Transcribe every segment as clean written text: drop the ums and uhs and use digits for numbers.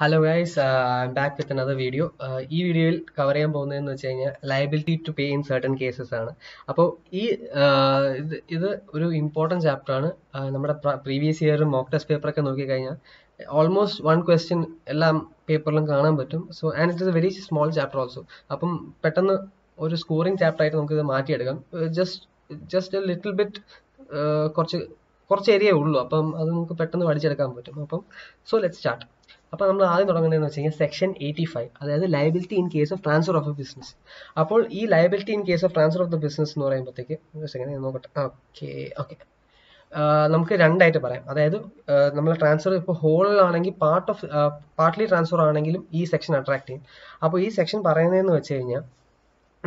Hello guys, I'm back with another video. This video will cover liability to pay in certain cases. So, this is an important chapter. Our previous year mock test paper almost one question paper. So, and it is a very small chapter also. So, pattern or scoring chapter just a little bit area. So, let's start. अपन हमने आधे note करने चाहिए section 85 अर्थात liability in case of transfer of a business अपोल ये liability in case of transfer of the business नो रहे हैं बताइए क्या सेकंड नो कट ओके ओके नमके रंड आइटे पर हैं अर्थात नमला ट्रांसफर इप्पो होल आने की पार्ट ऑफ पार्टली ट्रांसफर आने के लिए ये सेक्शन अट्रैक्टिंग अपोल ये सेक्शन पर हैं नो चाहिए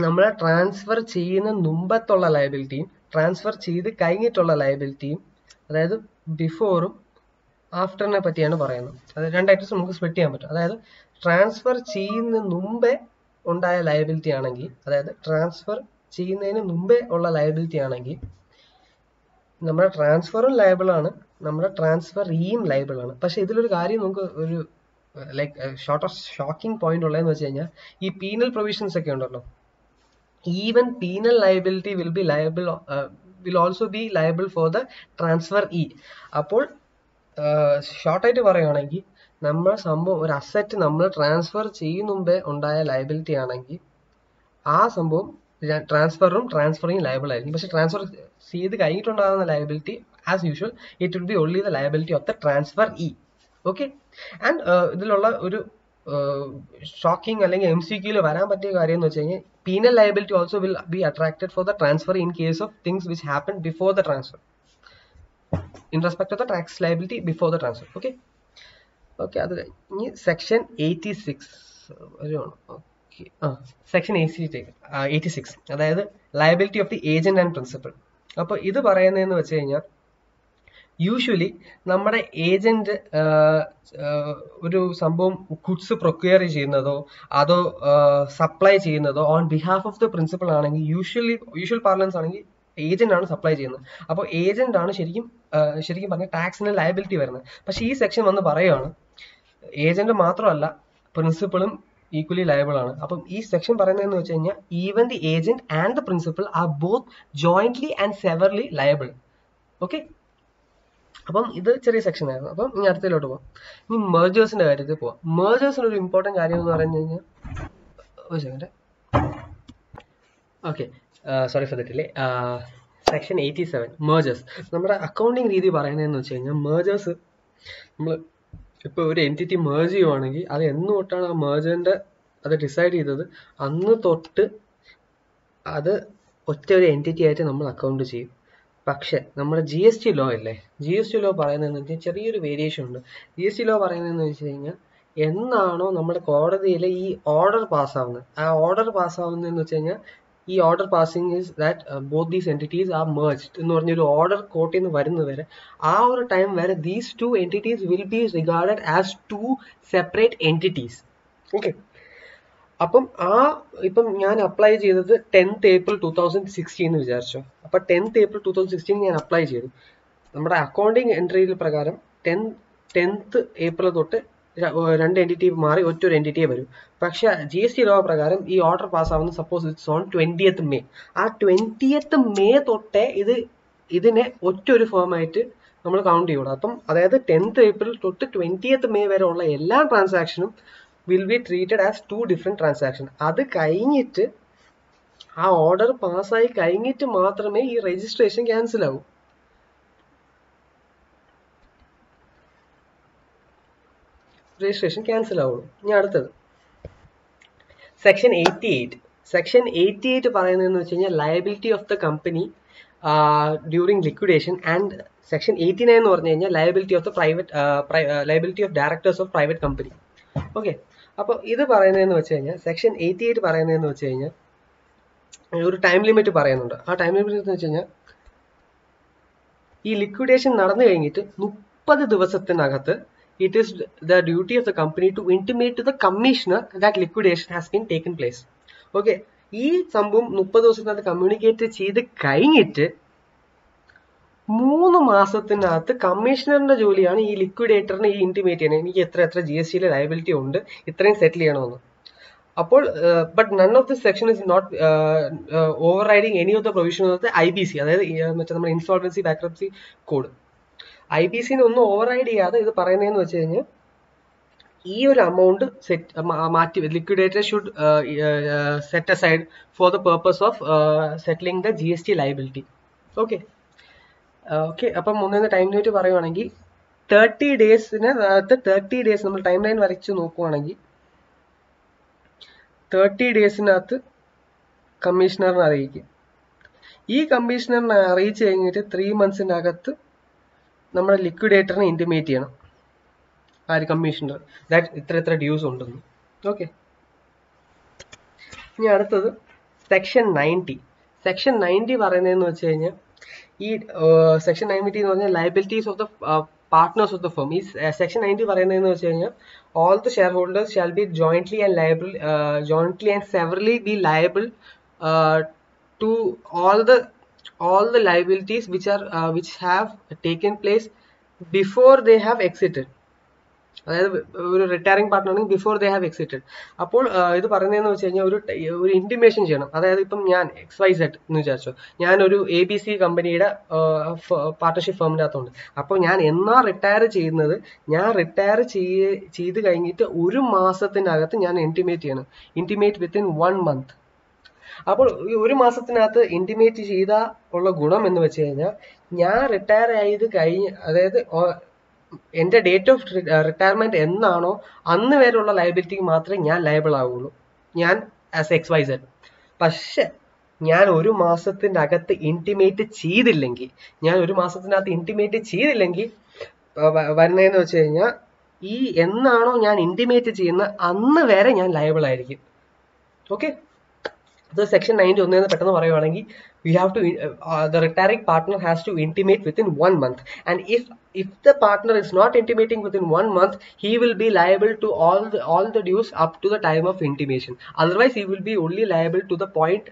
नमला ट्रांसफर चाहिए ना नुम्बा तोला लायबिलिटी ट्रांसफर चाहिए द काइंगे तोला लायबिलिटी अर्थात बिफोर आफ्टर ने पति यानो बारे यानो अरे रंड एक्टर्स उनको स्प्लिट किया मत अरे यादो ट्रांसफर चीन नुम्बे उन्नटा ये लायबिलिटी आना की अरे यादो ट्रांसफर चीन ये नुम्बे उल्ला लायबिलिटी आना की नम्रा ट्रांसफर उन लायबल आना नम्रा ट्रांसफर ईम लायबल आना पश्चे इधर लोग कार्य उनको like short of shocking point उल्ला नो चाहिए ये पीनल प्रोविजन से क्यों Even penal liability will be liable will also be liable for the transfer e अपोल शॉर्ट आइटे बारे याना कि नम्रा संभव रासेट नम्रा ट्रांसफर चीन उम्बे उन्नटाय लायबिलिटी याना कि आ संभव ट्रांसफर रूम ट्रांसफरिंग लायबल आएगी बस ट्रांसफर सीधे कहीं तो ना liability as usual it will be only the liability of the transferee okay and इधर वाला एक शॉकिंग अलग एमसीक्यू लो बारे में बताइए कार्य नो चाहिए penal liability also will be attracted for the transfer in case of things which happened before the transfer in respect of the tax liability before the transfer okay okay that's right section 86 okay section 86 that is liability of the agent and principal appo idu parayana ennu vechayya usually nammade agent oru sambhavam goods procure cheynado ado supply cheynado on behalf of the principal aanengi usual parlance aanengi agent aanu supply cheyyunnu appo agent aanu ശരിക്കും പറഞ്ഞാൽ ടാക്സിന് liability വരുന്നത് പക്ഷേ ഈ section വന്ന് പറയുകയാണ് agent മാത്രമല്ല പ്രിൻസിപ്പളും equally liable ആണ് അപ്പം ഈ സെക്ഷൻ പറയുന്നത് എന്ന് വെച്ച് കഴിഞ്ഞാൽ even the agent and the principal are both jointly and severally liable okay അപ്പം ഇത് ചെറിയ സെക്ഷൻ ആയിരുന്നു അപ്പം ഇനി അടുത്തതിലോട്ട് പോവാം ഇനി മെർജേഴ്സിന്റെ കാര്യത്തിൽ പോവാം മെർജേഴ്സിന് ഒരു ഇമ്പോർട്ടന്റ് കാര്യം എന്ന് പറഞ്ഞു കഴിഞ്ഞാൽ ഒരു second okay sorry for the delay Section 87 mergers. നമ്മുടെ അക്കൗണ്ടിംഗ് രീതി പറയുന്നതെന്ന് വെച്ച് കഴിഞ്ഞാൽ മേജേഴ്സ് നമ്മൾ ഇപ്പോൾ ഒരു എൻറ്റിറ്റി മേജ് ചെയ്യുവാണെങ്കിൽ അത് എന്ന് തൊട്ടാണ് ആ മേജറിൻ്റെ അത് ഡിസൈഡ് ചെയ്തത് അന്ന് തൊട്ട് അത് ഒറ്റ ഒരു എൻറ്റിറ്റി ആയിട്ട് നമ്മൾ അക്കൗണ്ട് ചെയ്യും പക്ഷേ നമ്മുടെ ജി എസ് ടി ലോ ഇല്ലേ ജി എസ് ടി ലോ പറയുന്നതെന്ന് വെച്ചാൽ ചെറിയൊരു വേരിയേഷൻ ഉണ്ട് ജി എസ് ടി ലോ പറയുന്നതെന്ന് വെച്ച് കഴിഞ്ഞാൽ എന്നാണോ നമ്മുടെ കോടതിയിൽ ഈ ഓർഡർ പാസ്സാവുന്നത് ആ ഓർഡർ പാസ്സാവുന്നതെന്ന് വെച്ച് കഴിഞ്ഞാൽ The order passing is that both these entities are merged. In the order court in the hour time where these two entities will be regarded as two separate entities. Okay. Upon I apply the 10th April 2016. 10th April 2016 I apply the accounting entry 10th April 2016. രണ്ട് entity മാറി ഒറ്റൊരു എൻറ്റിറ്റിയെ വരും പക്ഷേ G S T law പ്രകാരം ഈ order പാസ്സാവുന്ന suppose it's on 20th May ആ 20th May തൊട്ടേ ഇതിനെ ഒറ്റൊരു ഫോമായിട്ട് നമ്മൾ കൗണ്ട് ചെയ്യണം അപ്പം അതായത് 10th April തൊട്ട് 20th May വരെ ഉള്ള എല്ലാ ട്രാൻസാക്ഷനും will be treated as two different transaction അത് കഴിഞ്ഞിട്ട് ആ ഓർഡർ പാസ്സായി കഴിഞ്ഞിട്ട് മാത്രമേ ഈ രജിസ്ട്രേഷൻ ക്യാൻസൽ ആവൂ रजिस्ट्रेशन कैंसल आव सेक्शन 88 सेक्शन 88 പറയുന്നത് liability of the company during liquidation and section 89 എന്ന് പറഞ്ഞു കഴിഞ്ഞാൽ liability of the private liability of directors of private company okay അപ്പോൾ ഇത് പറയുന്നതെന്ന് വെച്ച് കഴിഞ്ഞാൽ സെക്ഷൻ 88 പറയുന്നതെന്ന് വെച്ച് കഴിഞ്ഞാൽ ഒരു ടൈം ലിമിറ്റ് പറയുന്നുണ്ട് ആ ടൈം ലിമിറ്റ് എന്ന് വെച്ച് കഴിഞ്ഞാൽ ഈ ലിക്വിഡേഷൻ നടന്നു കഴിഞ്ഞിട്ട് 30 ദിവസത്തിനകത്ത് It is the duty of the company to intimate to the commissioner that liquidation has been taken place. Okay, ee sambhavam 30 ദിവസത്തിനകത്ത് കമ്മ്യൂണിക്കേറ്റ് ചെയ്ത് കഴിഞ്ഞിട്ട് മൂന്ന് മാസത്തിനകത്ത് കമ്മീഷണറുടെ ജോലിയാണ് ഈ ലിക്വിഡേറ്ററിനെ ഈ ഇന്റിമേറ്റ് ചെയ്യുന്നത് എനിക്ക് എത്ര എത്ര ജിഎസ്ടി ലയബിലിറ്റി ഉണ്ട് ഇത്രയും സെറ്റിൽ ചെയ്യണമെന്ന് അപ്പോൾ but none of this section is not overriding any of the provision of the IBC അതായത് മറ്റേ നമ്മുടെ ഇൻസോൾവൻസി ബാങ്ക്രപ്സി കോഡ് IBC നെ ഒന്നും ഓവർറൈഡ് ചെയ്യാതെ ഇത് പറയുന്നതെന്ന് വെച്ച് കഴിഞ്ഞാൽ ഈ ഒരു amount സെറ്റ് മാറ്റി liquidator should set aside for the purpose of settling the GST liability okay okay അപ്പം ഒന്നേന്ന് ടൈം ലിമിറ്റ് പറയുവാണെങ്കിൽ 30 days നമ്മൾ ടൈം ലൈൻ വരച്ച് നോക്കുവാണെങ്കിൽ 30 daysനകത്ത് കമ്മീഷണറിനെ അറിയിക്കുക ഈ കമ്മീഷണറിനെ അറിയിച്ചു കഴിഞ്ഞിട്ട് 3 monthsനകത്ത് നമ്മുടെ ലിക്വിഡേറ്ററിനെ ഇൻറ്റിമേറ്റ് ചെയ്യണം ആര് കമ്മീഷണർ ദാറ്റ് ഇത്ര ഇത്ര ഡ്യൂസ് ഉണ്ടെന്ന് ഓക്കെ ഇനി അടുത്തത് സെക്ഷൻ 90 പറയുന്നതെന്ന് വെച്ച് കഴിഞ്ഞാൽ ഈ സെക്ഷൻ 90 എന്ന് പറഞ്ഞാൽ liabilities of the partners of the firm ഈ സെക്ഷൻ 90 പറയുന്നതെന്ന് വെച്ച് കഴിഞ്ഞാൽ all the shareholders shall be jointly and severally be liable to all the liabilities which are which have taken place before they have exited അതായത് ഒരു retiring partner ആണെങ്കിൽ before they have exited അപ്പോൾ ഇത് പറയുന്നതെന്ന് വെച്ച് കഴിഞ്ഞാൽ ഒരു intimation ചെയ്യണം അതായത് ഇപ്പം ഞാൻ XYZ എന്ന് വിചാരിച്ചോ ഞാനൊരു ABC കമ്പനിയുടെ പാർട്ണർഷിപ്പ് ഫേമിൻ്റെ അകത്തുണ്ട് അപ്പോൾ ഞാൻ എന്നാ റിട്ടയർ ചെയ്യുന്നത് ഞാൻ റിട്ടയർ ചെയ്ത് കഴിഞ്ഞിട്ട് 1 മാസത്തിനകത്ത് ഞാൻ ഇൻറ്റിമേറ്റ് വിത്തിൻ 1 month അപ്പോൾ ഈ 1 മാസത്തിനകത്ത് ഇൻറ്റിമേറ്റ് ചെയ്ത ഉള്ള ഗുണം എന്ന് വെച്ച് കഴിഞ്ഞാൽ ഞാൻ റിട്ടയർ ചെയ്ത് കഴിഞ്ഞ് അതായത് എന്റെ ഡേറ്റ് ഓഫ് റിട്ടയർമെന്റ് എന്നാണോ അന്ന് വരെയുള്ള ലയബിലിറ്റിക്ക് മാത്രമേ ഞാൻ ലയബിൾ ആവുള്ളൂ ഞാൻ ആസ് XYZ പക്ഷെ ഞാൻ 1 മാസത്തിനകത്ത് ഇൻറ്റിമേറ്റ് ചെയ്തില്ലെങ്കിൽ വരുന്നതെന്ന് വെച്ച് കഴിഞ്ഞാൽ ഈ എന്നാണോ ഞാൻ ഇൻറ്റിമേറ്റ് ചെയ്യുന്ന അന്ന് വരെ ഞാൻ ലയബിൾ ആയിരിക്കും ഓക്കെ So section 90 ഒന്നേന്ന് പെട്ടെന്ന് പറയുവാണെങ്കിൽ we have to the retiring partner has to intimate within 1 month and if the partner is not intimating within 1 month he will be liable to all the dues up to the time of intimation otherwise he will be only liable to the point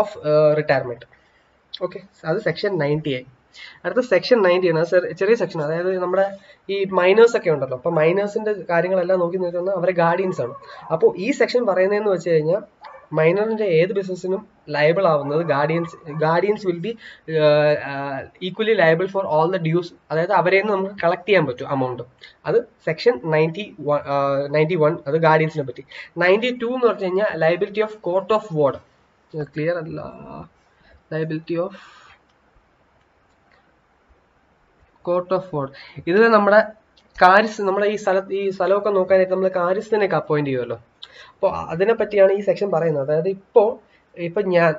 of retirement okay അത് section 90 ആയി അടുത്ത section 90 ആണ് sir ചെറിയ section അതായത് നമ്മുടെ ഈ miners ഒക്കെ ഉണ്ടല്ലോ അപ്പോൾ മൈനേഴ്സിന്റെ കാര്യങ്ങളെല്ലാം നോക്കി നിൽക്കുന്ന അവരെ ഗാർഡിയൻസ് ആണ് അപ്പോൾ ഈ സെക്ഷൻ പറയുന്നതെന്ന് വെച്ച് കഴിഞ്ഞാൽ മൈനറിന്റെ ഏത് ബിസിനസ്സിനും ലയബിൾ ആവുന്നത് guardians will be equally liable for all the dues അതായത് അവരെ നമുക്ക് കളക്ട് ചെയ്യാൻ പറ്റും amount അത് സെക്ഷൻ 91 അത് ഗാർഡിയൻസിനെ പറ്റി 92 എന്ന് പറഞ്ഞു കഴിഞ്ഞാൽ liability of court of ward clear അല്ല liability of court of ward ഇതിൽ നമ്മുടെ കാര്യസ് നമ്മുടെ ഈ സ്ഥലമൊക്കെ നോക്കാനായിട്ട് നമ്മൾ കാര്യസ്ഥനൊക്കെ അപ്പോയിന്റ് ചെയ്യുമല്ലോ അപ്പോൾ അതിനെ പറ്റിയാണ് ഈ സെക്ഷൻ പറയുന്നത് അതായത് ഇപ്പോൾ ഞാൻ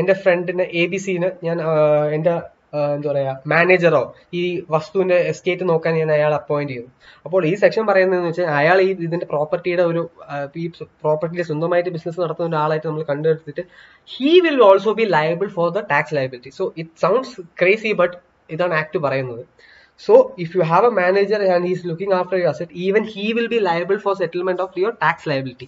എൻ്റെ ഫ്രണ്ടിന് ABCന് ഞാൻ എൻ്റെ എന്താ പറയുക മാനേജറോ ഈ വസ്തുവിൻ്റെ എസ്റ്റേറ്റ് നോക്കാൻ ഞാൻ അയാൾ അപ്പോയിന്റ് ചെയ്തു അപ്പോൾ ഈ സെക്ഷൻ പറയുന്നതെന്ന് വെച്ചാൽ അയാൾ ഈ ഇതിൻ്റെ പ്രോപ്പർട്ടിയുടെ ഒരു ഈ പ്രോപ്പർട്ടിയിൽ സ്വന്തമായിട്ട് ബിസിനസ് നടത്തുന്ന ഒരാളായിട്ട് നമ്മൾ കണ്ടെടുത്തിട്ട് he will also be liable for the tax liability so it sounds crazy but ഇതാണ് ആക്ട് പറയുന്നത് So if you have a manager and he is looking after your asset, even he will be liable for settlement of your tax liability.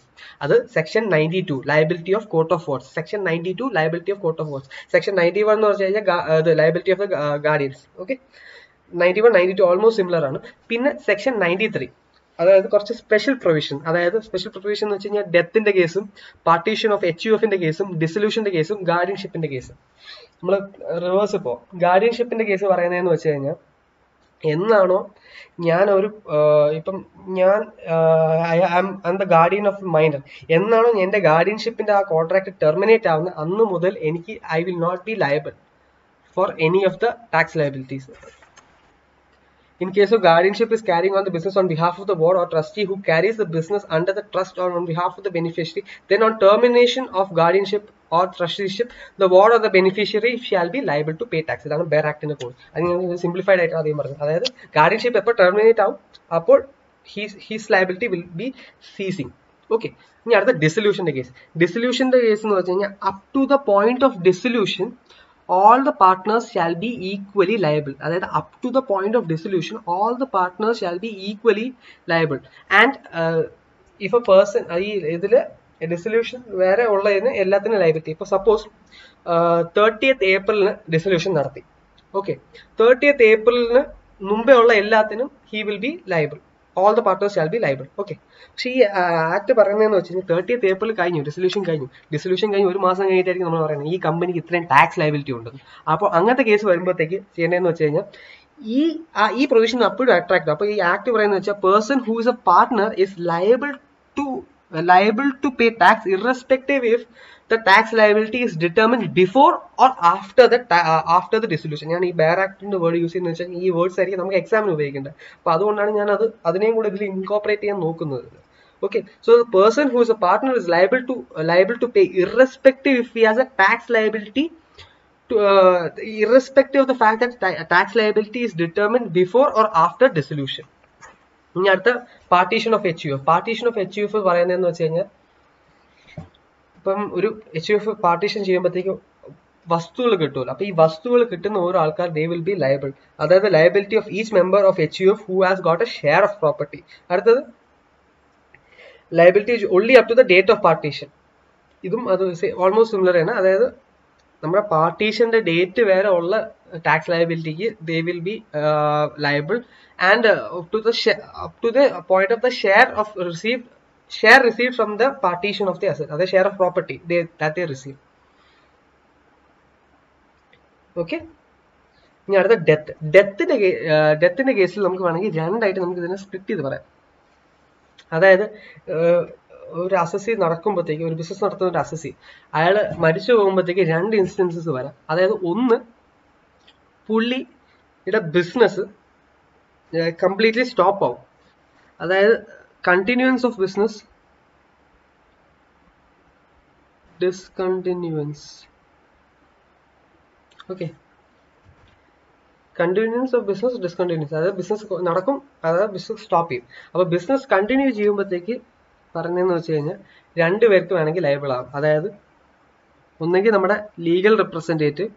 That section 92, liability of court of wards. Section 92, liability of court of wards. Section 91, the liability of the guardians. Okay, 91, 92 almost similar. Ano. Pinna section 93. അതായത് കുറച്ച് special provision അതായത് special provision എന്ന് വെച്ച് കഴിഞ്ഞാൽ ഡെത്തിന്റെ കേസും partition of HUFന്റെ കേസും ഡിസൊല്യൂഷന്റെ കേസും ഗാർഡിയൻഷിപ്പിന്റെ കേസും നമ്മൾ റിവേഴ്സ് ഇപ്പോൾ ഗാർഡിയൻഷിപ്പിന്റെ കേസ് പറയുന്നതെന്ന് വെച്ച് കഴിഞ്ഞാൽ എന്നാണോ ഞാനൊരു ഇപ്പം ഞാൻ I am the guardian of minor എന്നാണോ എൻ്റെ ഗാർഡിയൻഷിപ്പിൻ്റെ ആ കോൺട്രാക്ട് ടെർമിനേറ്റ് ആവുന്ന അന്ന് മുതൽ എനിക്ക് I will not be liable for any of the tax liabilities in case of guardianship is carrying on the business on behalf of the board or trustee who carries the business under the trust or on behalf of the beneficiary then on termination of guardianship or trusteeship the ward or the beneficiary shall be liable to pay tax idana bare act in code adin simplified aayittu adhiyam paranu adayathu guardianship eppo terminate aavum appol his liability will be ceasing okay ini adha dissolution the case nu vachina up to the point of dissolution all the partners shall be equally liable adayathu up to the point of dissolution all the partners shall be equally liable and if a person idile dissolution വേറെ ഉള്ളതിന് എല്ലാത്തിനും liability ഇപ്പോൾ suppose 30th April dissolution നടത്തി Okay, 30th April മുമ്പേ ഉള്ള എല്ലാത്തിനും he will be liable. All the partners shall be liable. Okay. പക്ഷേ ഈ ആക്ട് പറയുന്നതെന്ന് വെച്ചാൽ 30th April കഴിഞ്ഞു, resolution കഴിഞ്ഞു. Resolution കഴിഞ്ഞ് ഒരു മാസം കഴിഞ്ഞിട്ടായിരിക്കും നമ്മൾ പറയുന്നത് ഈ കമ്പനിക്ക് ഇത്രയും ടാക്സ് ലയബിലിറ്റി ഉണ്ട്. അപ്പോൾ അങ്ങനത്തെ കേസ് വരുമ്പോഴത്തേക്ക് ചെയ്യേണ്ടതെന്ന് വെച്ച് കഴിഞ്ഞാൽ ഈ പ്രൊവിഷൻ അപ്പോഴും അട്രാക്ട്. അപ്പോൾ ഈ ആക്ട് പറയുന്നത് വെച്ചാൽ person who is a partner is liable to pay tax irrespective if the tax liability is determined before or after the resolution. I mean, bare act in the word using this words are namukku exam nu ubhayikkunna. Appo adonnaanu njan adu adineyum kude idil incorporate cheyan nokkunnathu. Okay, so the person who is a partner is liable to pay irrespective if he has a tax liability to, irrespective of the fact that tax liability is determined before or after dissolution. ഇനി അടുത്ത partition of H U F പറയുന്നതെന്ന് വെച്ച് കഴിഞ്ഞാൽ ഇപ്പം ഒരു H U F partition ചെയ്യുമ്പോഴത്തേക്കും വസ്തുക്കൾ കിട്ടുമല്ലോ. അപ്പൊ ഈ വസ്തുക്കൾ കിട്ടുന്ന ഓരോ ആൾക്കാർ ദേ വിൽ ബി ലയബിൾ. അതായത് liability of each member of H U F who has got a share of property. അടുത്തത് liability only up to the date of partition. ഇതും അത് ഓൾമോസ്റ്റ് സിമിലർ ആണ്. അതായത് നമ്മുടെ പാർട്ടീഷന്റെ ഡേറ്റ് വരെ ഉള്ള ടാക്സ് ലയബിലിറ്റിക്ക് they will be liable and up to the point of the share received from the partition of the asset, that is share of property that they receive. Okay, now the death in the case namukku vanangi randayitte namukku idine split cheythu parayam. Adayathu ഒരു assessee നടക്കുമ്പോഴത്തേക്ക്, ഒരു business നടത്തുന്ന ഒരു assessee അയാൾ മരിച്ചു പോകുമ്പോഴത്തേക്ക് രണ്ട് instances വരാം. അതായത് ഒന്ന്, പുള്ളിയുടെ ബിസിനസ് കംപ്ലീറ്റ്ലി സ്റ്റോപ്പ് ആവും. അതായത് continuance of business discontinuance. Okay, continuance of business discontinuance. അതായത് ബിസിനസ് നടക്കും, അതായത് ബിസിനസ് സ്റ്റോപ്പ് ചെയ്യും. അപ്പോൾ ബിസിനസ് കണ്ടിന്യൂ ചെയ്യുമ്പോഴത്തേക്ക് പറഞ്ഞതെന്ന് വെച്ച് കഴിഞ്ഞാൽ രണ്ടുപേർക്ക് വേണമെങ്കിൽ ലയബിൾ ആവും. അതായത് ഒന്നെങ്കിൽ നമ്മുടെ ലീഗൽ റെപ്രസെൻറ്റേറ്റീവ്,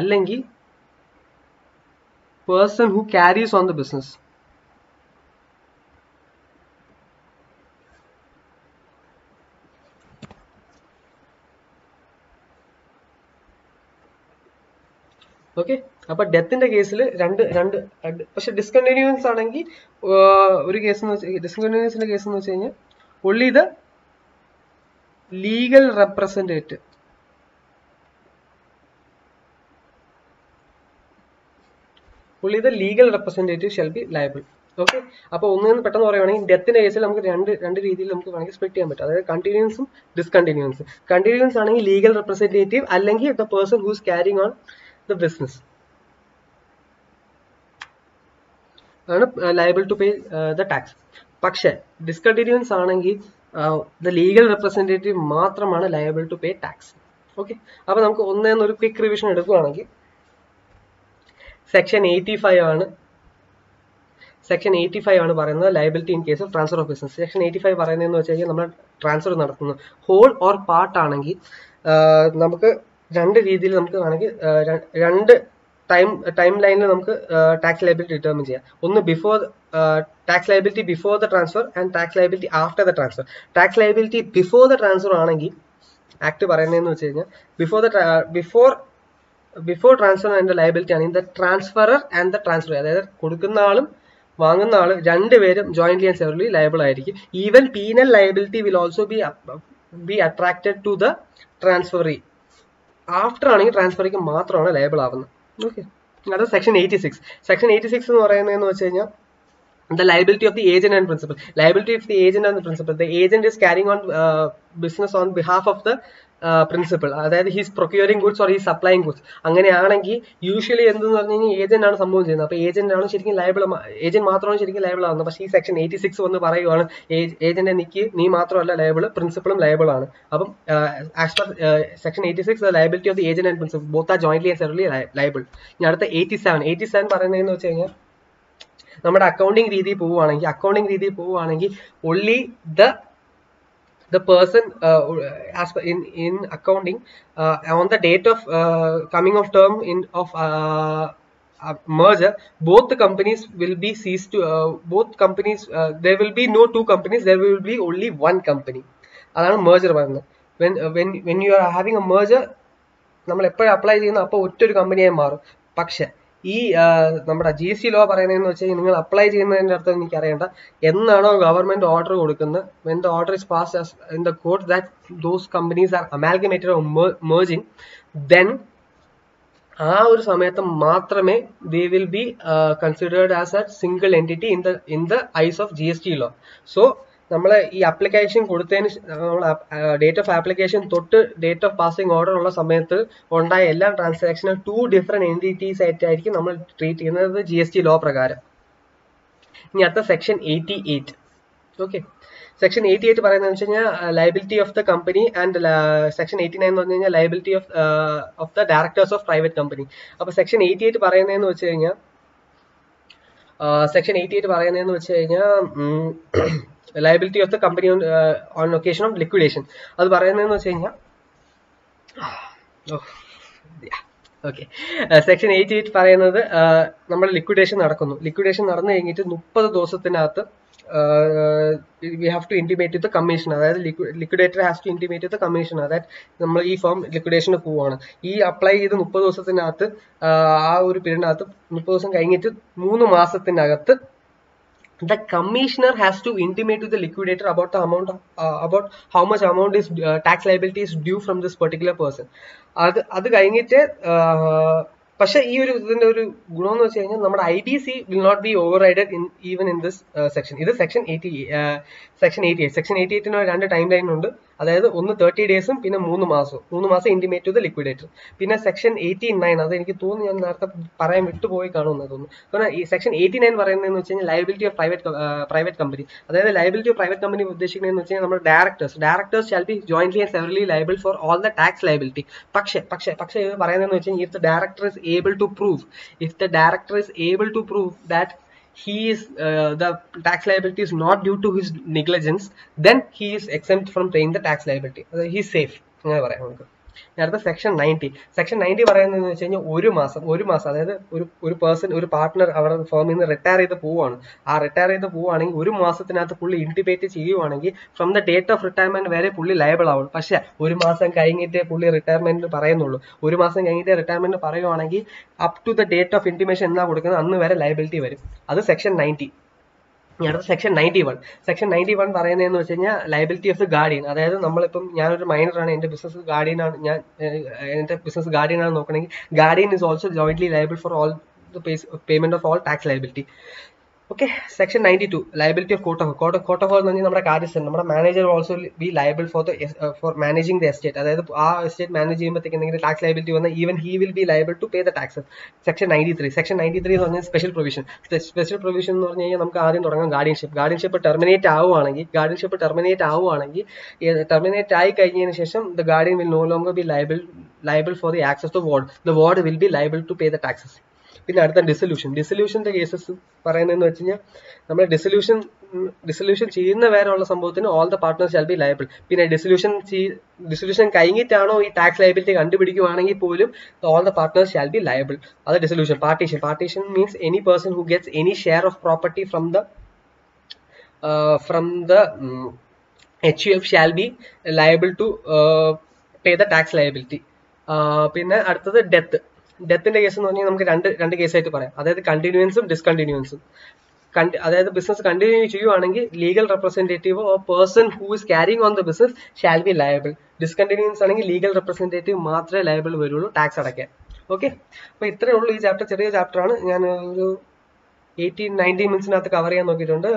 അല്ലെങ്കിൽ person who carries on the business. Okay, appo death in the case il rendu but discontinuance anengi oru case nu discontinuance inde case nu vechayna only the legal representative only the legal representative shall be liable. Okay, appo onnu pettannu parayanengil death in case il namukku rendu reethiyil namukku vanangi split cheyan pattum. Adha continuance um discontinuance. Continuance anengil legal representative allengi the person who is carrying on the business are liable to pay the tax. പക്ഷേ discontinuance anengil the legal representative മാത്രമാണ് liable to pay tax. Okay, appo namukku onnu oru quick revision edukkuvanengil section 85 ആണ് പറയുന്നത് liability in case of transfer of business. Section 85 പറയുന്നതെന്ന് വെച്ച് കഴിഞ്ഞാൽ നമ്മൾ transfer നടത്തുന്നു, whole or part ആണെങ്കിൽ നമുക്ക് രണ്ട് രീതിയിൽ നമുക്ക് വേണമെങ്കിൽ രണ്ട് ടൈം ലൈനിൽ നമുക്ക് ടാക്സ് ലയബിലിറ്റി ഡിറ്റർമിൻ ചെയ്യാം. ഒന്ന് before tax liability before the transfer and tax liability after the transfer. Tax liability before the transfer ആണെങ്കിൽ ആക്ട് പറയുന്നതെന്ന് വെച്ച് കഴിഞ്ഞാൽ ബിഫോർ ട്രാൻസ്ഫർ ആൻഡ് ലയബിലിറ്റി ആണെങ്കിൽ the transferor and the transfer, അതായത് കൊടുക്കുന്ന ആളും വാങ്ങുന്ന ആളും രണ്ടുപേരും ജോയിന്റ്ലി ആൻഡ് സെവറലി ലയബിൾ ആയിരിക്കും. Even penal liability will also be attracted to the transferee. After ആണെങ്കിൽ ട്രാൻസ്ഫറിക്ക് മാത്രമാണ് ലയബിൾ ആവുന്നത്. ഓക്കെ, അത് സെക്ഷൻ 86 എന്ന് പറയുന്നതെന്ന് വെച്ച് കഴിഞ്ഞാൽ the liability of the agent and principal. Liability of the agent and the principal, the agent is carrying on business on behalf of the principal, that he is procuring goods or he is supplying goods. Angane aanengi usually endu parney agent aanu sambhavam cheyyunna. Appo agent aanu serikum liable, agent mathramanu serikum liable aavunna. Pakshe ee section 86 vannu parayuvaanu agent eniki nee mathramalla liable, principal um liable aanu. Appo as per section 86 the liability of the agent and principal both are jointly and severally liable. Ini adutha 87 parayunna ennu vechu kennal നമ്മുടെ accounting രീതി പോവുകയാണെങ്കിൽ only the person as per in accounting on the date of coming of term in of merger both companies will be ceased to there will be no two companies, there will be only one company. അതാണ് merger പറയുന്നത്. When you are having a merger നമ്മളെപ്പോഴും apply ചെയ്യുന്ന അപ്പോൾ ഒറ്റൊരു കമ്പനിയായി മാറും. പക്ഷേ ഈ നമ്മുടെ ജി എസ് ടി ലോ പറയുന്നതെന്ന് വെച്ചാൽ നിങ്ങൾ അപ്ലൈ ചെയ്യുന്നതിൻ്റെ അർത്ഥം എനിക്കറിയേണ്ട. എന്നാണോ ഗവൺമെൻറ് ഓർഡർ കൊടുക്കുന്നത്, when the order is passed as in the court that those companies are amalgamated or merging, then ആ ഒരു സമയത്ത് മാത്രമേ they will be considered as a single entity in the eyes of G S T law. So നമ്മൾ ഈ application കൊടുത്തതിന് നമ്മൾ date of application തൊട്ട് date of passing order ഉള്ള സമയത്ത് ഉണ്ടായ എല്ലാ ട്രാൻസാക്ഷനും ടു ഡിഫറെൻറ്റ് എൻറ്റിറ്റീസ് ആയിട്ടായിരിക്കും നമ്മൾ ട്രീറ്റ് ചെയ്യുന്നത് ജി എസ് ടി ലോ പ്രകാരം. ഇനി അടുത്ത സെക്ഷൻ 88. ഓക്കെ, സെക്ഷൻ 88 പറയുന്നതെന്ന് വെച്ച് കഴിഞ്ഞാൽ liability of the company and section 89 എന്ന് പറഞ്ഞു കഴിഞ്ഞാൽ liability of the directors of private company. അപ്പോൾ സെക്ഷൻ 88 പറയുന്നതെന്ന് വെച്ച് കഴിഞ്ഞാൽ liability of the company on occasion of liquidation. അത് പറയുന്നതെന്ന് വെച്ച് കഴിഞ്ഞാൽ ഓക്കെ, സെക്ഷൻ 88 പറയുന്നത് നമ്മൾ ലിക്വിഡേഷൻ നടക്കുന്നു, ലിക്വിഡേഷൻ നടന്നു കഴിഞ്ഞിട്ട് 30 ദിവസത്തിനകത്ത് we have to intimate to the commissioner, അതായത് liquidator has to intimate to the commissioner that നമ്മൾ ഈ ഫേം ലിക്വിഡേഷന് പോവാണ്. ഈ അപ്ലൈ ചെയ്ത് 30 ദിവസത്തിനകത്ത് ആ ഒരു പീരീഡിനകത്ത് 30 ദിവസം കഴിഞ്ഞിട്ട് 3 മാസത്തിനകത്ത് the commissioner has to intimate to the liquidator about the amount about how much amount is tax liability is due from this particular person. അത് കഴിഞ്ഞിട്ട് പക്ഷേ ഈ ഒരു ഇതിന്റെ ഒരു ഗുണം എന്ന് വെച്ച് കഴിഞ്ഞാൽ നമ്മുടെ IDC will not be overrided in even in this section. ഇത് സെക്ഷൻ 88 ന് രണ്ട് ടൈം ലൈൻ ഉണ്ട്. അതായത് ഒന്ന് 30 ഡേയ്സും പിന്നെ 3 മാസം ഇൻറ്റിമേറ്റ് ടു ദ ലിക്വിഡേറ്റർ. പിന്നെ സെക്ഷൻ 89, അത് എനിക്ക് തോന്നുന്നു ഞാൻ നേരത്തെ പറയാൻ വിട്ടുപോയി കാണുമെന്ന് തോന്നുന്നു. കാരണം ഈ സെക്ഷൻ 89 പറയുന്നതെന്ന് വെച്ച് കഴിഞ്ഞാൽ ലയബിലിറ്റി ഓഫ് പ്രൈവറ്റ് കമ്പനി, അതായത് ലയബിലിറ്റി ഓഫ് പ്രൈവറ്റ് കമ്പനി ഉദ്ദേശിക്കുന്നതെന്ന് വെച്ച് കഴിഞ്ഞാൽ നമ്മുടെ directors shall be jointly and severally liable for all the tax liability. പക്ഷേ ഇത് പറയുന്നതെന്ന് വെച്ച് കഴിഞ്ഞാൽ if the director is able to prove that he is the tax liability is not due to his negligence, then he is exempt from paying the tax liability. He is safe enna parayunnu. Next section 90 parayunnu vechayna oru maasam adayathu oru person oru partner avara firm innu retire edu povaanu. Aa retire edu povaanengi oru maasathinathu pulli intimate cheyuvaanengi from the date of retirement vare pulli liable avum. Pakshe oru maasam kayinnitte pulli retirement nu parayunnullu. Oru maasam kayinnitte retirement nu parayuvaanengi up to the date of intimation enna kodukana annu vare liability varum. Adu section 90. ഇനി അടുത്ത section 91. Section 91 പറയുന്നതെന്ന് വെച്ച് കഴിഞ്ഞാൽ liability of the guardian, അതായത് നമ്മളിപ്പം ഞാനൊരു മൈനറാണ്, എൻ്റെ business ഗാർഡിയനാണ്, നോക്കണമെങ്കിൽ guardian is also jointly liable for all the payment of all tax liability. Okay, section 92 liability of court of court എന്ന് പറഞ്ഞാൽ നമ്മുടെ കാര്യസ്ഥൻ, നമ്മുടെ manager also be liable for managing the estate, അതായത് ആ എസ്റ്റേറ്റ് മാനേജ് ചെയ്യുമ്പോഴത്തേക്ക് എന്തെങ്കിലും ടാക്സ് ലയബിലിറ്റി വന്നാൽ even he will be liable to pay the taxes. Section 93 എന്ന് പറഞ്ഞാൽ സ്പെഷ്യൽ പ്രൊവിഷൻ എന്ന് പറഞ്ഞു കഴിഞ്ഞാൽ നമുക്ക് ആദ്യം തുടങ്ങാം ഗാർഡിയൻഷിപ്പ് ടെർമിനേറ്റ് ആയി കഴിഞ്ഞതിന് ശേഷം the guardian will no longer be liable for the access to ward, the ward will be liable to pay the taxes. പിന്നെ അടുത്ത ഡിസൊല്യൂഷൻ്റെ കേസസ് പറയുന്നതെന്ന് വെച്ച് കഴിഞ്ഞാൽ നമ്മൾ ഡിസൊല്യൂഷൻ ചെയ്യുന്ന വരെയുള്ള സംഭവത്തിന് all the partners shall be liable. പിന്നെ ഡിസൊല്യൂഷൻ കഴിഞ്ഞിട്ടാണോ ഈ ടാക്സ് ലയബിലിറ്റി കണ്ടുപിടിക്കുകയാണെങ്കിൽ പോലും all the partners shall be liable. അത് dissolution. Partition means any person who gets any share of property from the HUF shall be liable to pay the tax liability. പിന്നെ അടുത്തത് ഡെത്തിന്റെ case എന്ന് പറഞ്ഞാൽ നമുക്ക് രണ്ട് കേസായിട്ട് പറയാം. അതായത് കണ്ടിന്യൂൻസും ഡിസ്കണ്ടിന്യൂൻസും. അതായത് ബിസിനസ് കണ്ടിന്യൂ ചെയ്യുവാണെങ്കിൽ legal representative or person who is carrying on the business shall be liable. Discontinuance ആണെങ്കിൽ ലീഗൽ റെപ്രസെന്റേറ്റീവ് മാത്രമേ ലയബിൾ വരുള്ളൂ ടാക്സ് അടയ്ക്കാൻ. ഓക്കെ, അപ്പോൾ ഇത്രയേ ഉള്ളൂ ഈ ചാപ്റ്റർ. ചെറിയ ചാപ്റ്ററാണ്. ഞാൻ ഒരു 18-19 മിനിറ്റ്സിനകത്ത് കവർ ചെയ്യാൻ നോക്കിയിട്ടുണ്ട്.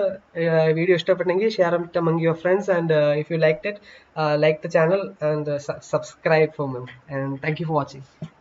വീഡിയോ ഇഷ്ടപ്പെട്ടെങ്കിൽ share it among your friends and if you like the channel and subscribe for me and thank you for watching.